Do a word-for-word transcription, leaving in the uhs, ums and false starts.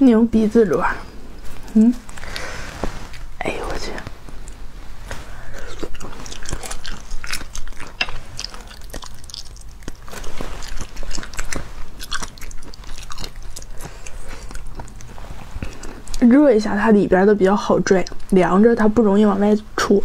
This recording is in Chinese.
拧鼻子轮，嗯，哎呦我去，热一下它里边的比较好拽，凉着它不容易往外出。